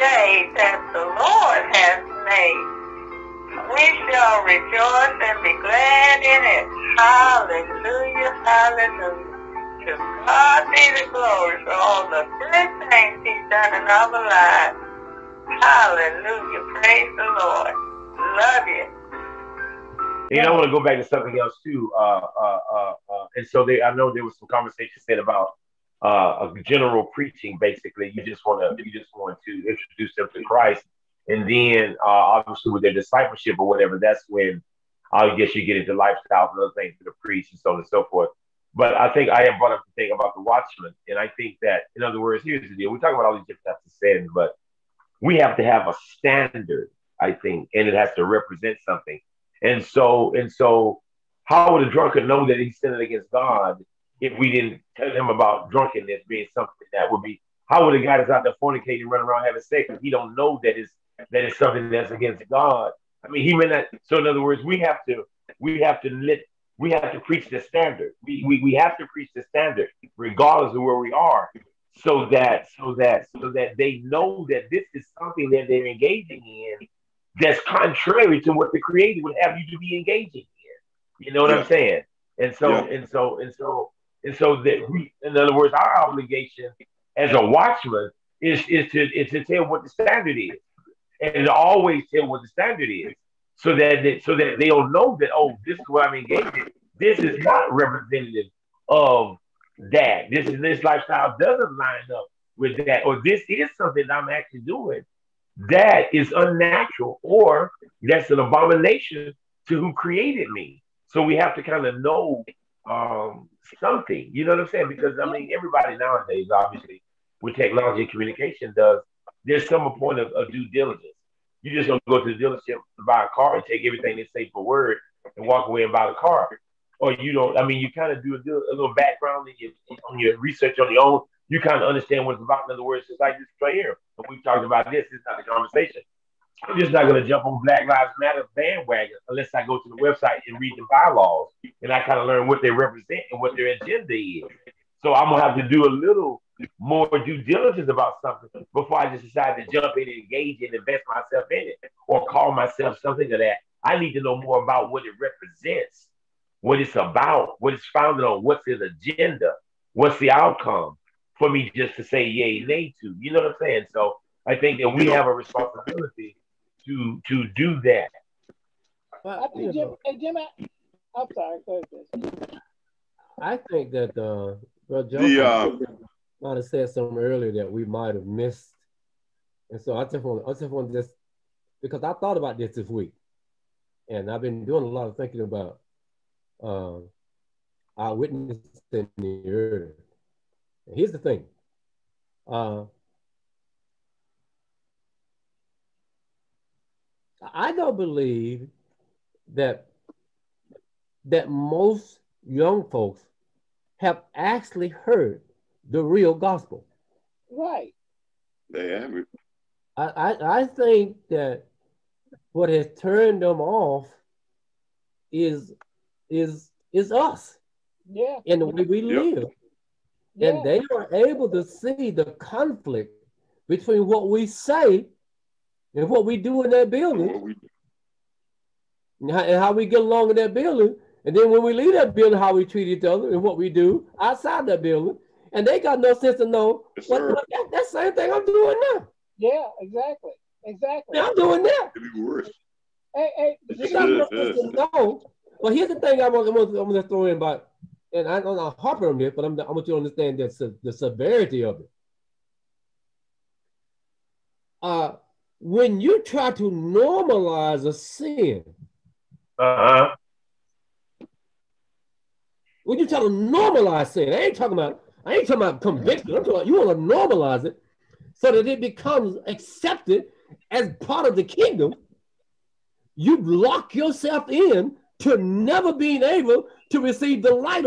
day that the Lord has made. We shall rejoice and be glad in it. Hallelujah, hallelujah. To God be the glory for all the good things He's done in our lives. Hallelujah, praise the Lord. Love you. And I want to go back to something else too. And so I know there was some conversation said about a general preaching. Basically, you just want to introduce them to Christ, and then obviously with their discipleship or whatever, that's when I guess you get into lifestyle and other things to preach and so on and so forth. But I think I have brought up the thing about the watchman, and I think that, in other words, here's the deal: we talk about all these different types of sins, but we have to have a standard, I think, and it has to represent something. And so, how would a drunkard know that he's sinning against God if we didn't tell him about drunkenness being something that would be? How would a guy that's out there fornicating, running around having sex, if he don't know that it's something that's against God? I mean, he may not. So, in other words, we have to preach the standard. We have to preach the standard, regardless of where we are, so that they know that this is something that they're engaging in that's contrary to what the Creator would have you to be engaging in. You know what I'm saying? And so that we, in other words, our obligation as a watchman is to tell what the standard is, and to always tell what the standard is, so that they'll know that, oh, this is what I'm engaged in. This is not representative of that. This lifestyle doesn't line up with that, or this is something that I'm actually doing that is unnatural, or that's an abomination to who created me. So we have to kind of know something, you know what I'm saying? Because, I mean, everybody nowadays, obviously, with technology and communication there's some point of due diligence. You just don't go to the dealership to buy a car and take everything they say for word and walk away and buy the car. Or you don't, I mean, you kind of do a little background on your research on your own. You kind of understand what it's about. In other words, it's like this right here. But we've talked about this. It's not the conversation. I'm just not going to jump on Black Lives Matter bandwagon unless I go to the website and read the bylaws and I kind of learn what they represent and what their agenda is. So I'm going to have to do a little more due diligence about something before I just decide to jump in and engage and invest myself in it or call myself something of that. I need to know more about what it represents, what it's about, what it's founded on, what's its agenda, what's the outcome for me just to say yay, nay to. You know what I'm saying? So I think that we have a responsibility to do that. Well, I think, Jim, I'm sorry. Go ahead. I think that Brother Jones might have said something earlier that we might have missed, and so I just want to, because I thought about this week, and I've been doing a lot of thinking about eyewitness in the earth. And here's the thing: I don't believe that most young folks have actually heard the real gospel. Right. They haven't. I think that what has turned them off is us. Yeah. And the way we live. Yeah. And they are able to see the conflict between what we say and what we do in that building, and how we get along in that building, and then when we leave that building, how we treat each other and what we do outside that building. And they got no sense to know that same thing I'm doing now. Yeah, exactly. I'm doing that. It'd be worse. Hey, well, here's the thing I'm going to throw in about, and I don't know harp on this, but I want you to understand the severity of it. When you try to normalize a sin, when you try to normalize sin, I ain't talking about conviction. I'm talking about you want to normalize it so that it becomes accepted as part of the kingdom. You lock yourself in to never being able to receive the light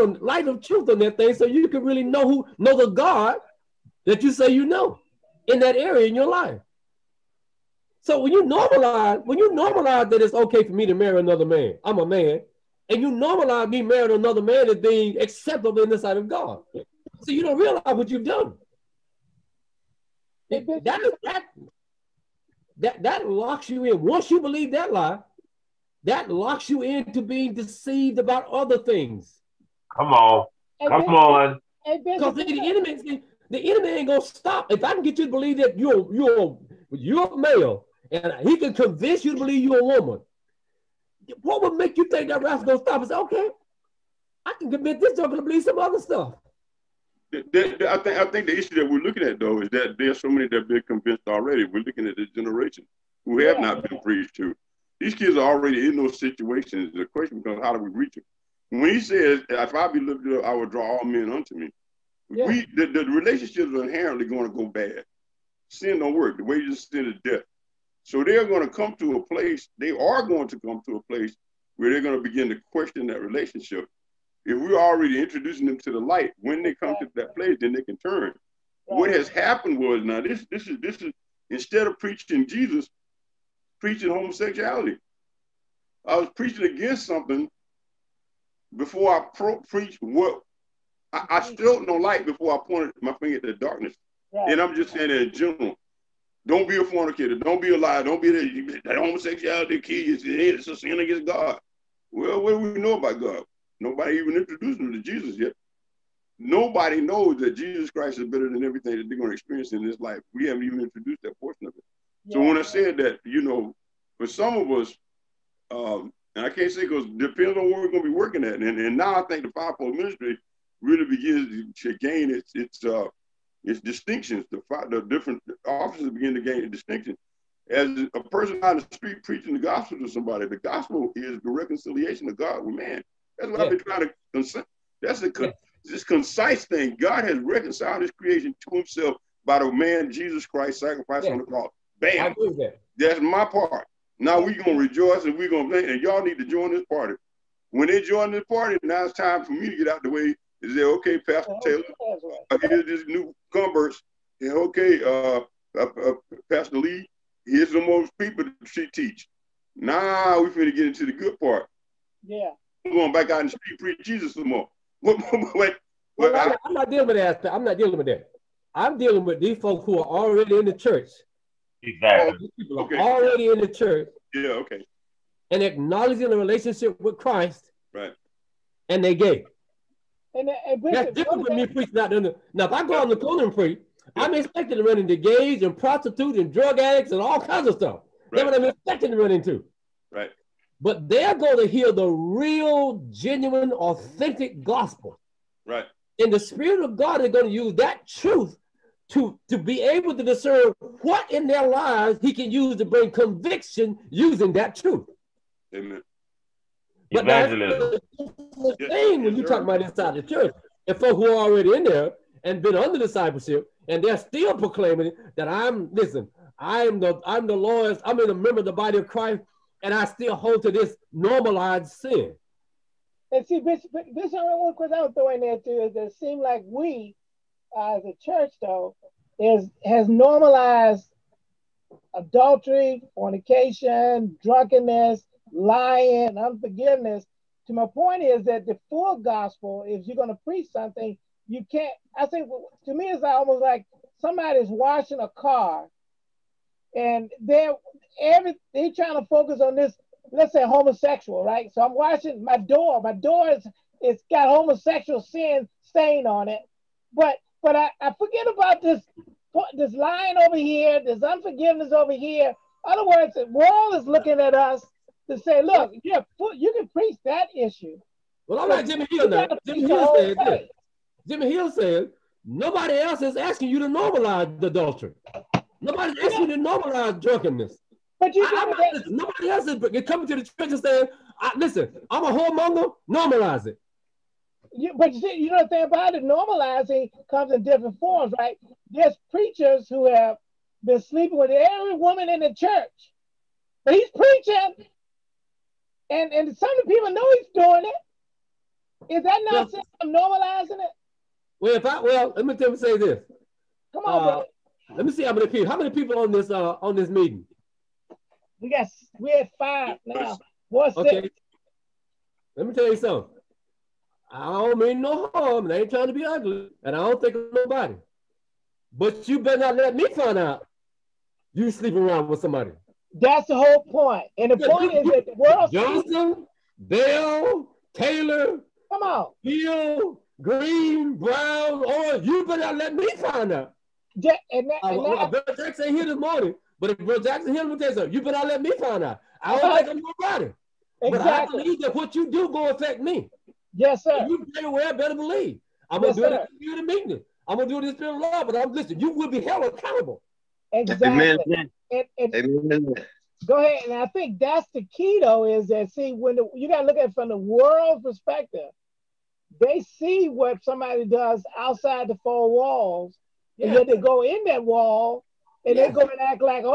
of truth on that thing, so you can really know the God that you say you know in that area in your life. So when you normalize that it's okay for me to marry another man, I'm a man, and you normalize me marrying another man as being acceptable in the sight of God. So you don't realize what you've done. That That locks you in. Once you believe that lie, that locks you into being deceived about other things. Come on. Come on. Because the enemy ain't going to stop. If I can get you to believe that you're male and he can convince you to believe you're a woman, what would make you think that raft's going to stop? It's okay. I can convince this joker to believe some other stuff. I think the issue that we're looking at, though, is that there's so many that have been convinced already. We're looking at this generation who have not been preached to. These kids are already in those situations. The question becomes, how do we reach them? When he says, if I be lifted up, I will draw all men unto me. Yeah. The relationships are inherently going to go bad. Sin don't work. The wages of sin is death. So they're going to come to a place, they are going to come to a place where they're going to begin to question that relationship. If we're already introducing them to the light, when they come to that place, then they can turn. Yeah. What has happened was, now this is instead of preaching Jesus, preaching homosexuality. I was preaching against something before I preached what I still no light before I pointed my finger at the darkness. Yeah. And I'm just saying that in general. Don't be a fornicator. Don't be a liar. Don't be that homosexuality kids. It's a sin against God. Well, what do we know about God? Nobody even introduced them to Jesus yet. Nobody knows that Jesus Christ is better than everything that they're going to experience in this life. We haven't even introduced that portion of it. Yeah. So when I said that, for some of us, and I can't say because it depends on where we're going to be working at. And now I think the fivefold ministry really begins to gain its distinctions. The different offices begin to gain a distinction. As a person on the street preaching the gospel to somebody, the gospel is the reconciliation of God with man. That's what I've been trying to. That's this concise thing. God has reconciled his creation to himself by the man Jesus Christ sacrificed on the cross. Bam. I agree with that. That's my part. Now we're going to rejoice and we're going to play. And y'all need to join this party. When they join this party, now it's time for me to get out the way and say, okay, Pastor Taylor, here's this new converts. And okay, Pastor Lee, here's the most people that she teach. Now we're going to get into the good part. Yeah. I'm going back out in the street, preach Jesus some more. I'm not dealing with that. I'm not dealing with that. I'm dealing with these folks who are already in the church. Exactly. These people are already in the church. Yeah, okay. And acknowledging the relationship with Christ. Right. And they gay. And that's different with me preaching out there. Now, if I go out in the corner and preach, I'm expected to run into gays and prostitutes and drug addicts and all kinds of stuff. Right. That's what I'm expected to run into. Right. But they're going to hear the real, genuine, authentic gospel. Right. And the Spirit of God is going to use that truth to be able to discern what in their lives he can use to bring conviction using that truth. Amen. But evangelism. That's the thing when you talk about inside the church. And folks who are already in there and been under discipleship, and they're still proclaiming that I'm the Lord's, I'm a member of the body of Christ, and I still hold to this normalized sin. And see, Bishop, one question I would throw in there too is that it seems like we, as a church though, has normalized adultery, fornication, drunkenness, lying, unforgiveness. To my point is that the full gospel, if you're going to preach something, you can't, I think to me it's almost like somebody's washing a car and they're trying to focus on this, let's say homosexual, right? So I'm washing my door. My door it's got homosexual sin stain on it. But I forget about this lying over here, this unforgiveness over here. In other words, the world is looking at us to say, look, you can preach that issue. Well, I'm like Jimmy Hill now. Jimmy Hill said, nobody else is asking you to normalize adultery. Nobody's asking you to normalize drunkenness. But nobody else is coming to the church and saying, listen, I'm a whoremonger, normalize it. But you know the thing about it, normalizing comes in different forms, right? There's preachers who have been sleeping with every woman in the church. But he's preaching. And some of the people know he's doing it. Is that not saying I'm normalizing it? Well, let me say this. Come on, brother. Let me see how many people. How many people on this meeting? We're at 5 now. What's okay. 6. Let me tell you something. I don't mean no harm. I ain't trying to be ugly, and I don't think of nobody. But you better not let me find out you sleep around with somebody. That's the whole point. And the point is that the world... Johnson, Dale, Taylor... Come on. Hill, Green, Brown, or you better not let me find out. Yeah, I bet Jackson ain't here this morning, but if Bill Jackson here, you better not let me find out. I don't like nobody. Exactly. But I believe that what you do going to affect me. Yes, sir. If you play away, I better believe. I'm going to do this in the meeting. I'm going to do this in the law, but I'm listening. You will be held accountable. Exactly. Amen. Amen. Go ahead. And I think that's the key, though, is that, see, when you got to look at it from the world's perspective. They see what somebody does outside the four walls, and then they go in that wall, and they go and act like, oh,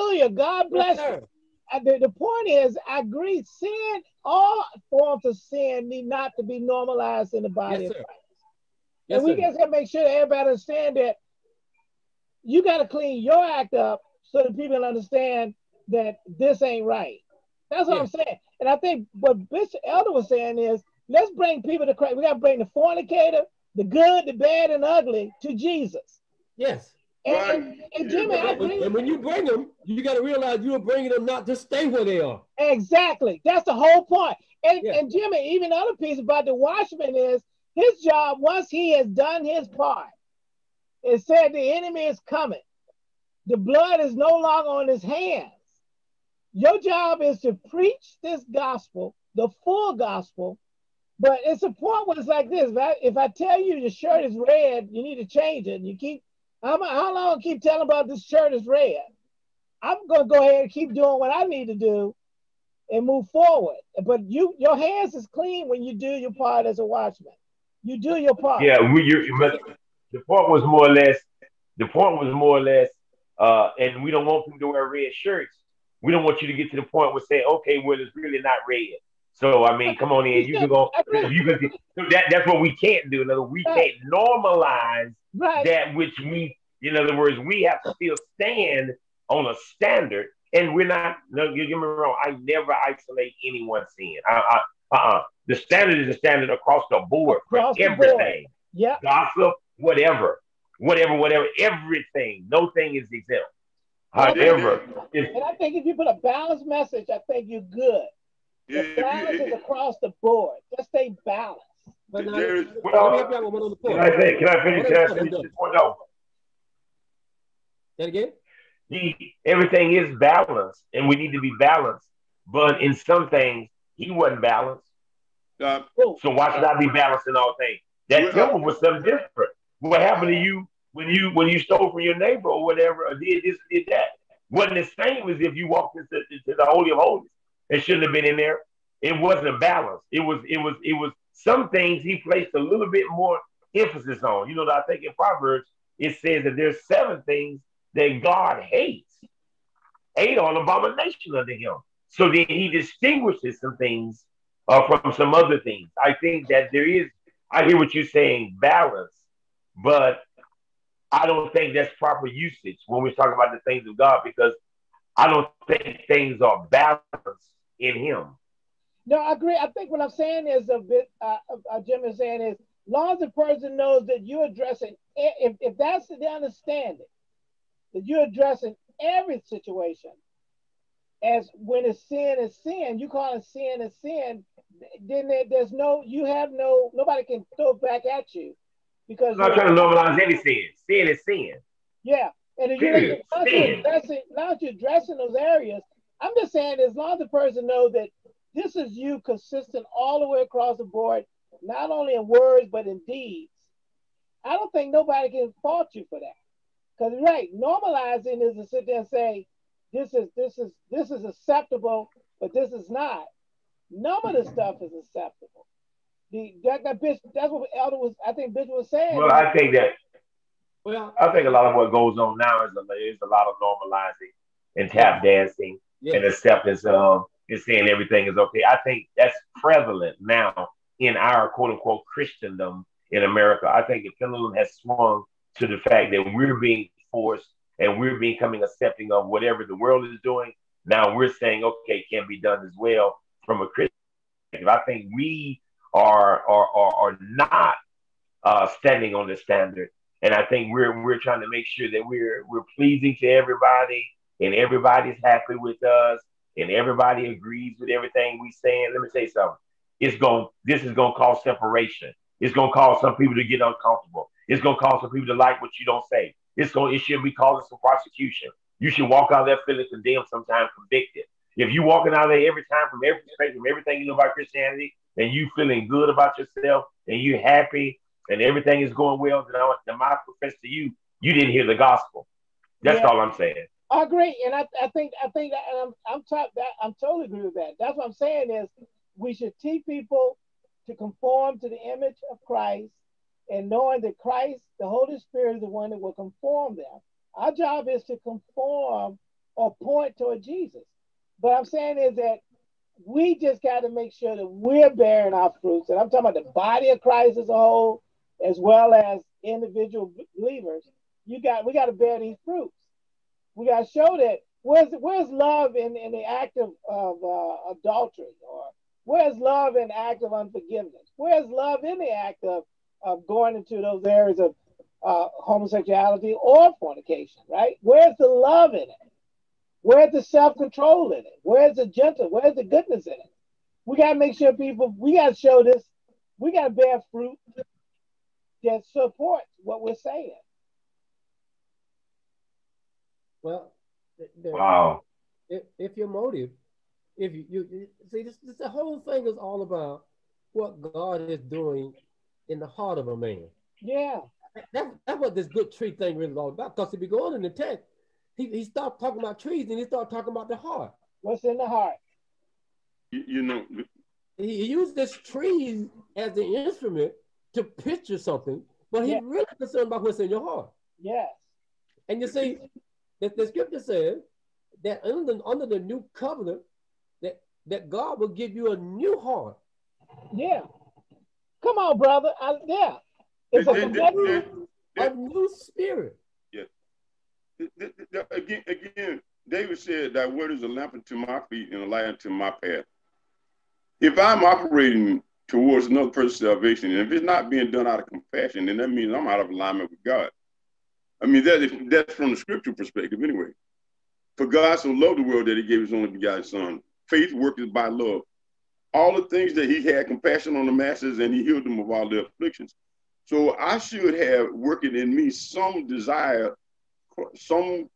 hallelujah, God bless you. The point is, I agree, sin, all forms of sin need not to be normalized in the body of Christ. Yes, and we just got to make sure that everybody understands that you got to clean your act up so that people understand that this ain't right. That's what I'm saying. And I think what Bishop Elder was saying is, let's bring people to Christ. We got to bring the fornicator, the good, the bad, and ugly to Jesus. Yes. And Jimmy, I agree. And when you bring them, you got to realize you're bringing them not to stay where they are. Exactly. That's the whole point. And Jimmy, even other piece about the watchman is his job, once he has done his part, it said the enemy is coming. The blood is no longer on his hands. Your job is to preach this gospel, the full gospel. But it's a point where it's like this. If I tell you your shirt is red, you need to change it. You keep, how long I keep telling about this shirt is red? I'm going to go ahead and keep doing what I need to do and move forward. But your hands is clean when you do your part as a watchman. You do your part. Yeah, the point was more or less, and we don't want them to wear red shirts. We don't want you to get to the point where saying, okay, well, it's really not red. So I mean, come on in. That's what we can't do. In other words, we can't normalize that which we. In other words, we have to still stand on a standard, and we're not. No, you get me wrong. I never isolate anyone's sin. The standard is a standard across the board for everything. Yeah. Gossip, whatever, everything. No thing is exempt. However, and I think if you put a balanced message, I think you're good. The balance is across the board. Just stay balanced. Can I finish this point? No. That again? Everything is balanced, and we need to be balanced. But in some things, he wasn't balanced. So why should I be balanced in all things? That temple was something different. What happened to you when you stole from your neighbor or whatever, or did this, did that? Wasn't the same as if you walked into the Holy of Holies. It shouldn't have been in there. It wasn't a balance. It was some things he placed a little bit more emphasis on. You know, I think in Proverbs, it says that there's 7 things that God hates. 8 are an abomination unto him. So then he distinguishes some things from some other things. I think that there is, I hear what you're saying, balance, but I don't think that's proper usage when we're talking about the things of God, because I don't think things are balanced in him. No, I agree. I think what I'm saying is a bit, Jim is saying is, long as the person knows that you're addressing, if that's the understanding, that you're addressing every situation, as when it's sin is sin, you call it sin is sin, then nobody can throw back at you. Because I'm not trying to normalize any sin. Sin is sin. Yeah. And if you're addressing those areas, I'm just saying, as long as the person knows that this is you consistent all the way across the board, not only in words, but in deeds, I don't think nobody can fault you for that. Because, right, normalizing is to sit there and say, this is acceptable, but this is not. None of the stuff is acceptable. That's what Elder was, I think Bishop was saying. Well, I think that. Well, I think a lot of what goes on now is a lot of normalizing and tap dancing and acceptance and saying everything is okay. I think that's prevalent now in our quote-unquote Christendom in America. I think the pendulum has swung to the fact that we're being forced and we're becoming accepting of whatever the world is doing. Now we're saying, okay, it can't be done as well from a Christian perspective. I think we are not standing on the standard And I think we're trying to make sure that we're pleasing to everybody, and everybody's happy with us, and everybody agrees with everything we saying. Let me say something. This is gonna cause separation. It's gonna cause some people to get uncomfortable. It's gonna cause some people to like what you don't say. It should be causing some prosecution. You should walk out of there feeling condemned, sometimes convicted. If you're walking out of there every time from every perspective, from everything you know about Christianity, and you feeling good about yourself, and you happy, and everything is going well, then I profess to you, you didn't hear the gospel. That's all I'm saying. I agree, and I think that, and I'm totally agree with that. That's what I'm saying is we should teach people to conform to the image of Christ, and knowing that Christ, the Holy Spirit, is the one that will conform them. Our job is to conform or point toward Jesus. But I'm saying is that we just got to make sure that we're bearing our fruits. And I'm talking about the body of Christ as a whole, as well as individual believers. We got to bear these fruits. We got to show that. Where's love in the act of adultery? Or where's love in the act of unforgiveness? Where's love in the act of going into those areas of homosexuality or fornication, right? Where's the love in it? Where's the self-control in it? Where's the gentle? Where's the goodness in it? We got to make sure people, we got to show this. We got to bear fruit that supports what we're saying. Well, wow. If your motive, if you see, this the whole thing is all about what God is doing in the heart of a man. Yeah. That's what this good tree thing really is all about. Because if you go on in the text, he stopped talking about trees and he started talking about the heart. What's in the heart? You know. He used this tree as an instrument to picture something, but he's really concerned about what's in your heart. Yes. And you see, the scripture says that under the new covenant, that God will give you a new heart. Yeah. Come on, brother. It's a new spirit. Yeah. Again, David said, "Thy word is a lamp unto my feet and a light unto my path." If I'm operating towards another person's salvation, and if it's not being done out of compassion, then that means I'm out of alignment with God. I mean, that's from the scripture perspective anyway. For God so loved the world that he gave his only begotten son. Faith worketh by love. All the things that he had compassion on the masses, and he healed them of all their afflictions. So I should have working in me some desire, some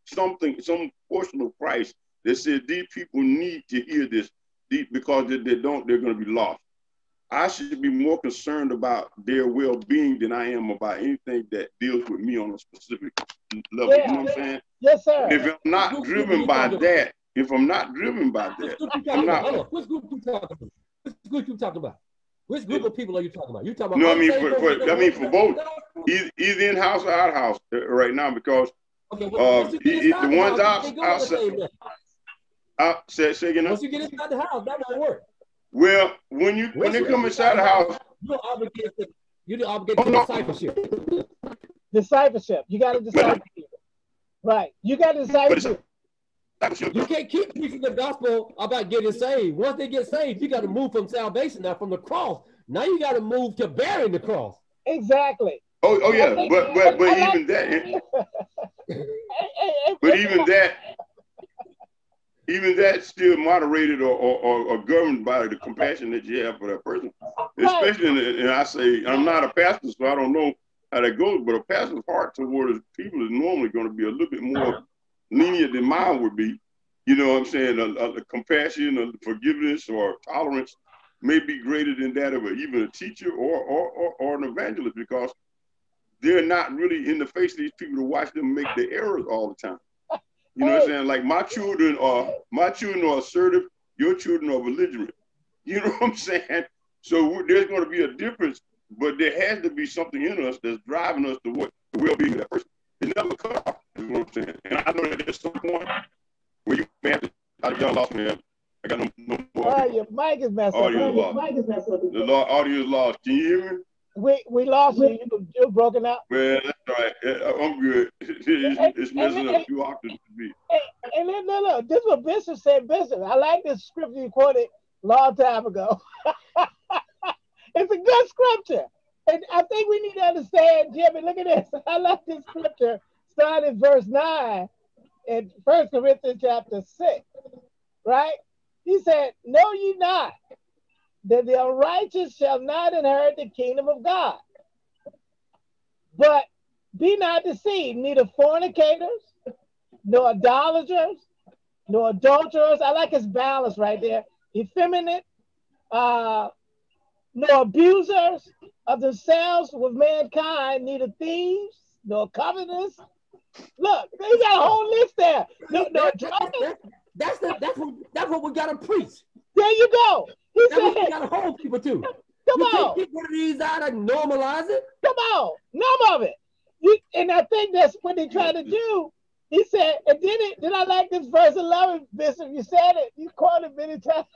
portion of Christ that said these people need to hear this because if they don't, they're going to be lost. I should be more concerned about their well-being than I am about anything that deals with me on a specific level. Yeah, you know what I'm saying? Yes, sir. If I'm not driven by that, I'm not. Which group you talking about? Which group of people are you talking about? You talking about? No, I mean for both, either in house or out house right now, because the ones outside. Say again. Once you get inside the house, that won't work. Well, when they come inside the house, you're obligated to discipleship. Discipleship. You got to disciple people, right? You got to disciple. You can't keep preaching the gospel about getting saved. Once they get saved, you got to move from salvation now, from the cross. Now you got to move to bearing the cross. Exactly. Oh yeah, but even that, but even that's still moderated or governed by the compassion that you have for that person. Especially, and I say I'm not a pastor, so I don't know how that goes. But a pastor's heart towards people is normally going to be a little bit more lenient than mine would be, you know what I'm saying? A compassion, a forgiveness, or tolerance may be greater than that of even a teacher or an evangelist, because they're not really in the face of these people to watch them make the errors all the time. You know what I'm saying? Like my children are assertive, your children are belligerent. You know what I'm saying? So there's going to be a difference, but there has to be something in us that's driving us to what the well-being of that person. It never cut off, is what I'm saying. And I know that there's some point where you may have to, y'all lost me. I got no more. Oh, your mic is messed up. The audio is lost. Can you hear me? We lost you. You're broken up. Well, that's all right. I'm good. It's messing up too often to me. And then, look, this is what Bishop said. Bishop, I like this scripture you quoted a long time ago. It's a good scripture. And I think we need to understand, Jimmy, look at this. I love this scripture, starting verse 9 in 1 Corinthians chapter 6, right? He said, know ye not that the unrighteous shall not inherit the kingdom of God? But be not deceived, neither fornicators, nor idolaters, nor adulterers. I like his balance right there. Effeminate, nor abusers of themselves with mankind, neither thieves, nor covetous. Look, they got a whole list there. No drunkenness. That's what we gotta preach. There you go. He said, what we gotta hold people to. Come on. Get one of these out and normalize it. Come on, none of it. And I think that's what they try to do. He said, and did I like this verse 11, Bishop? You said it. You quoted it many times.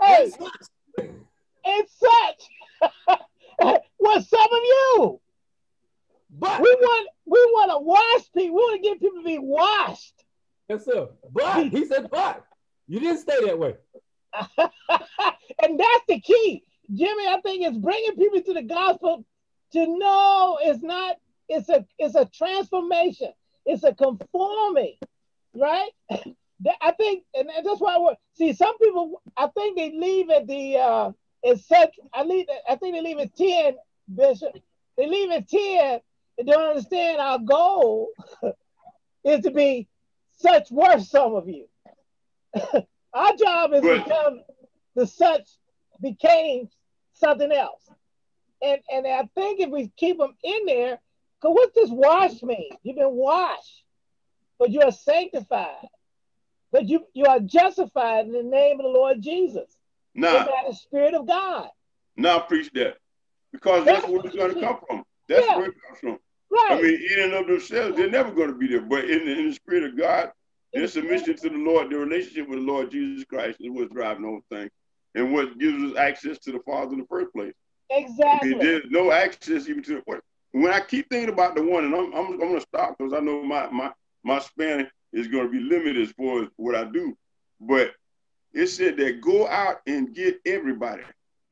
Hey, it's such was some of you. But we want to wash people. We want to get people to be washed. Yes, sir. But he said, but you didn't stay that way. And that's the key, Jimmy. I think it's bringing people to the gospel to know it's not. It's a transformation. It's a conforming, right? I think, and that's why some people. I think they leave at the I think they leave at 10, Bishop. They leave at 10 and don't understand our goal is to be such worth some of you. Our job is to become the such became something else. And I think if we keep them in there, because what's this wash mean? You've been washed, but you are sanctified. But you are justified in the name of the Lord Jesus. By the Spirit of God. Now preach that. Because that's where it's going to come from. That's where it comes from. Right. I mean, in and of themselves, they're never going to be there. But in the Spirit of God, their submission to the Lord, their relationship with the Lord Jesus Christ is what's driving the whole thing. And what gives us access to the Father in the first place. Exactly. I mean, there's no access even to the Word. When I keep thinking about the one, and I'm going to stop because I know my span is going to be limited as far as what I do. But it said that go out and get everybody,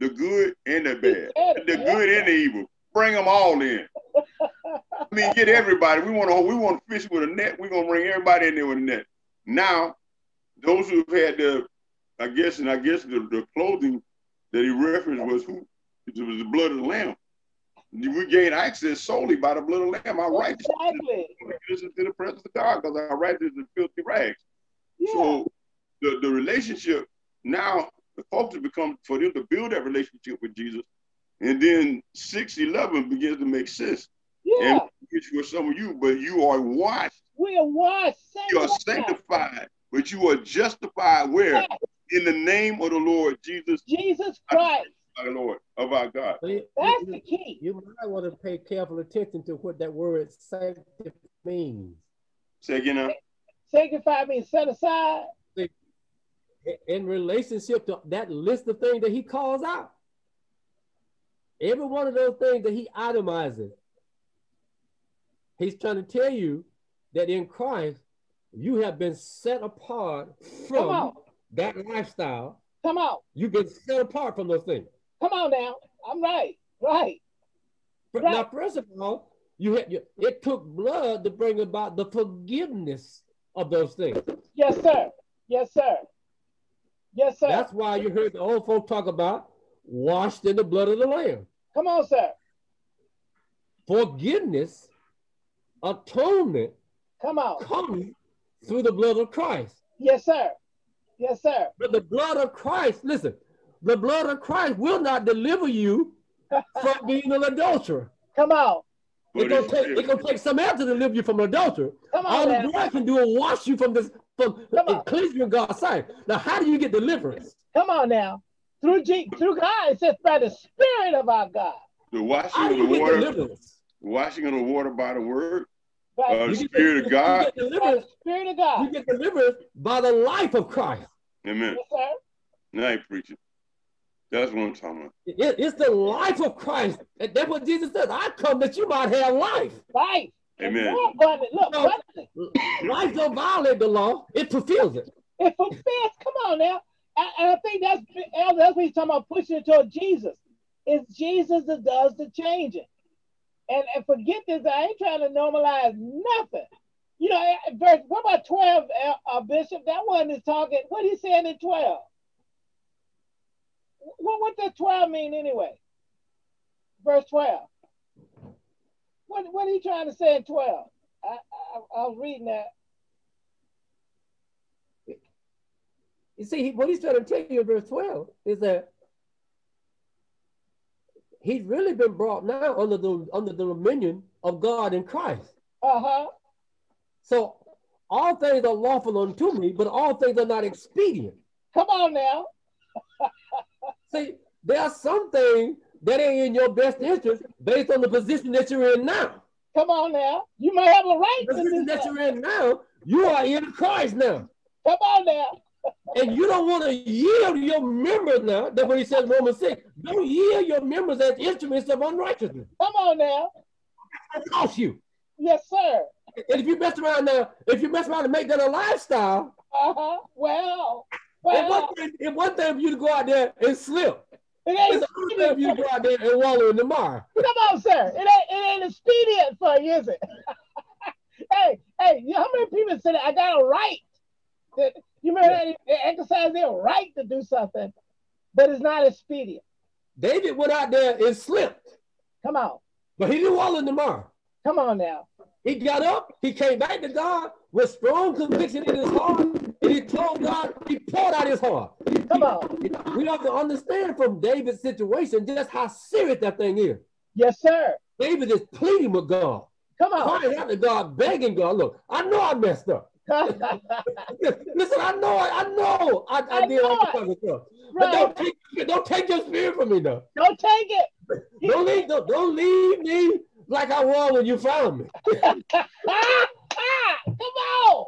the good and the bad, the good and the evil. Bring them all in. I mean, get everybody. We want to fish with a net. We're going to bring everybody in there with a net. Now, those who have had the clothing that he referenced was the blood of the Lamb. We gain access solely by the blood of the Lamb. Our righteousness is to the presence of God because our righteousness is filthy rags. Yeah. So the relationship now, the focus becomes for them to build that relationship with Jesus. And then 6:11 begins to make sense. Yeah. And it's for some of you, but you are washed. We are washed. You are sanctified, but you are justified where? In the name of the Lord Jesus. Jesus Christ. Our Lord, of our God. That's the key. You might want to pay careful attention to what that word sanctified means. Say again now. Sanctified means set aside. In relationship to that list of things that he calls out. Every one of those things that he itemizes. He's trying to tell you that in Christ, you have been set apart from that lifestyle. Come on. You've been set apart from those things. Come on now. I'm right. Right. Now, first of all, it took blood to bring about the forgiveness of those things. Yes, sir. Yes, sir. Yes, sir. That's why you heard the old folk talk about washed in the blood of the Lamb. Come on, sir. Forgiveness, atonement, comes through the blood of Christ. Yes, sir. Yes, sir. But the blood of Christ, listen, the blood of Christ will not deliver you from being an adulterer. Come on. It's gonna take some effort to deliver you from adultery. Come on. All the blood can do is wash you from this cleanse you in God's sight. Now, how do you get deliverance? Come on now. Through God, it says by the Spirit of our God. The washing of the water. Deliverance? Washing of the water by the word. By the Spirit of God. You get delivered by the life of Christ. Amen. Yes, sir. Now you preach it. That's what I'm talking about. It's the life of Christ. And that's what Jesus said. I come that you might have life. Life. Amen. Life don't violate the law. It fulfills it. It fulfills. Come on now. And I think that's what he's talking about, pushing it toward Jesus. It's Jesus that does the changing. And forget this, I ain't trying to normalize nothing. You know, verse, what about 12, Bishop? That one is talking, what he saying in 12? What does 12 mean anyway? Verse 12. What are you trying to say in 12? I was reading that. You see, what he's trying to tell you in verse 12 is that he's really been brought now under the dominion of God in Christ. Uh-huh. So all things are lawful unto me, but all things are not expedient. Come on now. See, there are some things that ain't in your best interest based on the position that you're in now. Come on now. You might have a right to the position that you're in now. You are in Christ now. Come on now. And you don't want to yield your members now. That's what he says in Romans 6. Don't yield your members as instruments of unrighteousness. Come on now. That's going to cost you. Yes, sir. And if you mess around now, if you mess around and make that a lifestyle, it's one thing for you to go out there and slip. It's another thing for you to go out there and wallow in the mire. Come on, sir. It ain't expedient for you, is it? hey, you know how many people said I got a right? That you remember that they exercise their right to do something, but it's not expedient. David went out there and slipped. Come on. But he didn't wallow in the mire. Come on now. He got up, he came back to God with strong conviction in his heart, and he told God, he poured out his heart. Come on. We have to understand from David's situation just how serious that thing is. Yes, sir. David is pleading with God. Come on. Crying out to God, begging God, look, I know I messed up. Listen, I know I did all the stuff. But don't take your spirit from me though. Don't take it. Don't leave me like I was when you found me. Come on.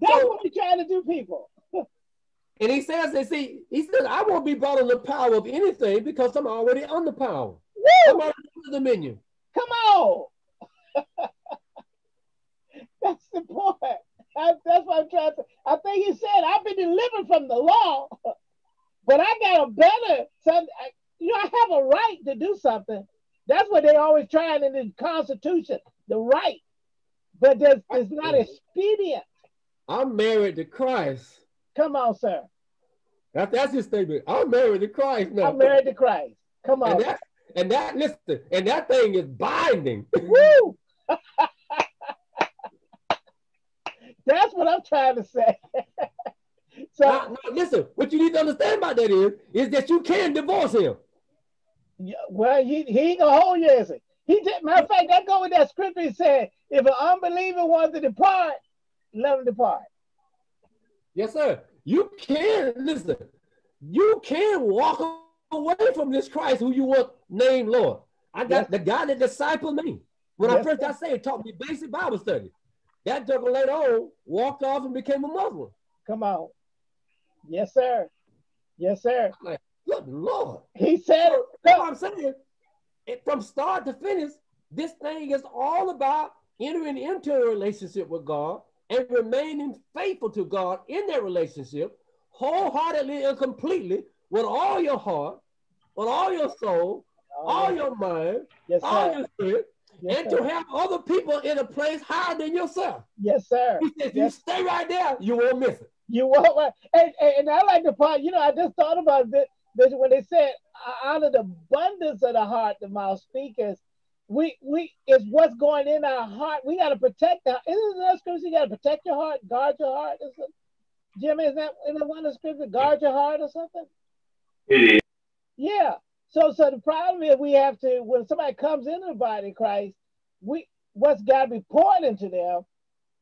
That's what we're trying to do, people. And he says, he says, I won't be brought under the power of anything because I'm already under power. Woo! I'm already under dominion. Come on. That's the point. That's what I'm trying to say. I think he said, I've been delivered from the law, but I got a better, I have a right to do something. That's what they're always trying in the Constitution, the right. But it's not expedient. I'm married to Christ. Come on, sir. That's his statement. I'm married to Christ now. I'm married to Christ. Come on. And that thing is binding. Woo! That's what I'm trying to say. So now, listen, what you need to understand about that is that you can divorce him. Yeah, well, he ain't gonna hold you, is he? Matter of fact, that go with that scripture. He said, if an unbeliever wants to depart, let him depart. Yes, sir. You can listen. You can walk away from this Christ who you want named Lord. I got the guy that discipled me when I first got saved. Taught me basic Bible study. That joker later on walked off and became a Muslim. Come on. Yes, sir. Yes, sir. I'm like, good Lord. He said it. That's what I'm saying. From start to finish, this thing is all about entering into a relationship with God and remaining faithful to God in that relationship wholeheartedly and completely with all your heart, with all your soul, all your mind, all your spirit. Yes, and sir. To have other people in a place higher than yourself. Yes, sir. He said, you stay right there, you won't miss it. You won't. And I like the part, you know, I just thought about this when they said, out of the abundance of the heart, the mouth speakers, it's what's going in our heart. We got to protect that. Isn't that scripture? You got to protect your heart, guard your heart. Jimmy, is that in the one of the scripture? Guard your heart or something? It is. Yeah. So the problem is we have to, when somebody comes into the body of Christ, what's got to be poured into them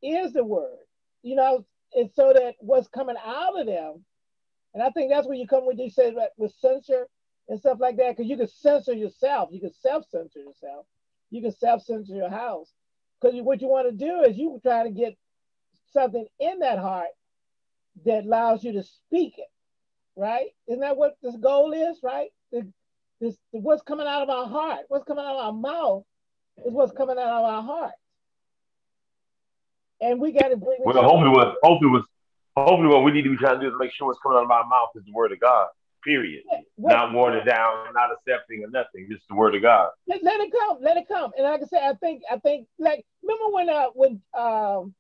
is the word, you know, and so that what's coming out of them, and I think that's where you come when you say with censure and stuff like that, because you can censor yourself, you can self-censor yourself, you can self-censor your house, because what you want to do is you try to get something in that heart that allows you to speak it, right? Isn't that what this goal is, right? What's coming out of our heart, what's coming out of our mouth is what's coming out of our heart. And we got to bring it. Well, hopefully what we need to be trying to do is make sure what's coming out of our mouth is the word of God. period. Right. Not watered down, not accepting or nothing, just the word of God. Let it come. And like I said, I think like, remember when